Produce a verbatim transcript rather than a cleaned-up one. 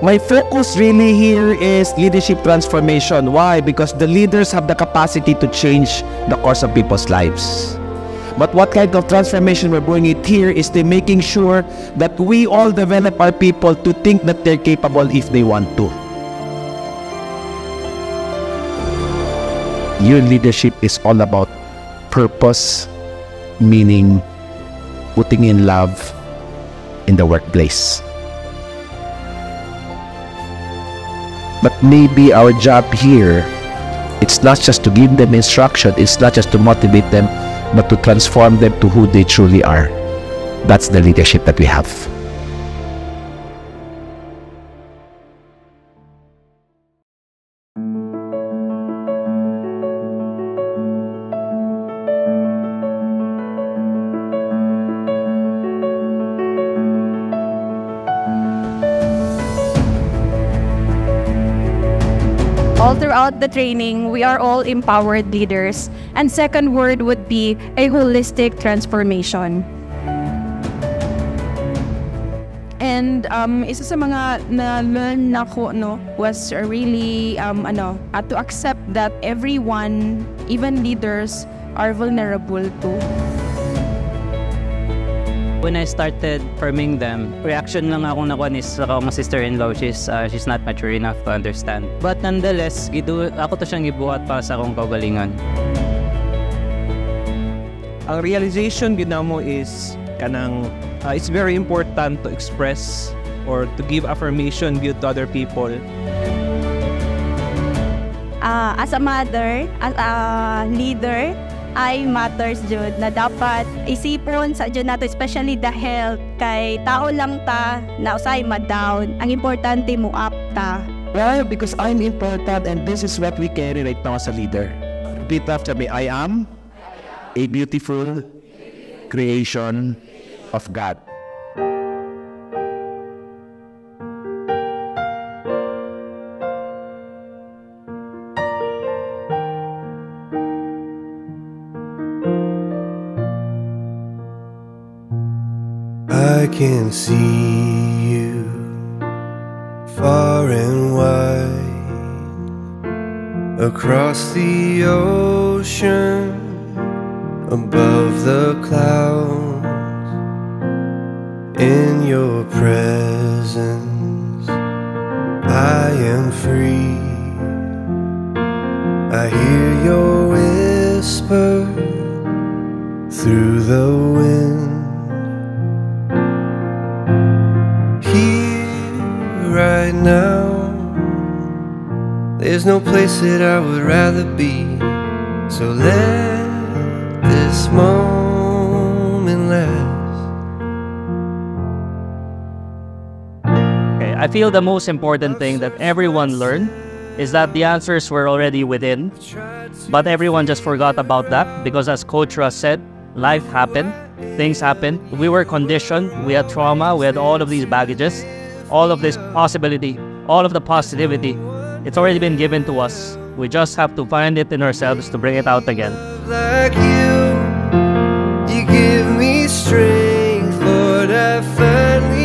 My focus really here is leadership transformation. Why? Because the leaders have the capacity to change the course of people's lives. But what kind of transformation we're bringing here is the making sure that we all develop our people to think that they're capable if they want to. Your leadership is all about purpose, meaning, putting in love in the workplace. But maybe our job here, it's not just to give them instruction, it's not just to motivate them, but to transform them to who they truly are. That's the leadership that we have. All throughout the training, we are all empowered leaders. And second word would be a holistic transformation. And um, isa sa mga na-learn nako no was really um, ano, uh, to accept that everyone, even leaders, are vulnerable too. When I started firming them, reaction lang akong nakuha is ako ng sister-in-law. She's, uh, she's not mature enough to understand. But nonetheless, gidu ako to siyang gibuhat para sa akong kaugalingan. Ang realization gina mo is kanang uh, it's very important to express or to give affirmation to other people. Uh, as a mother, as a leader, I matters jud na dapat isipron sa jud nato, especially the health kay tao lang ta na usay ma-down. Ang importante mo up ta. Well, because I'm important and this is what we carry right now as a leader. Repeat after me, I am a beautiful creation of God. I can see you far and wide, across the ocean, above the clouds. In your presence I am free. I hear your whisper through the wind. Right now, there's no place that I would rather be. So let this moment last. Okay, I feel the most important thing that everyone learned is that the answers were already within, but everyone just forgot about that because, as Coach Russ said, life happened, things happened. We were conditioned, we had trauma, we had all of these baggages. All of this possibility, all of the positivity, it's already been given to us. We just have to find it in ourselves to bring it out again. Like you, you give me strength, Lord, I finally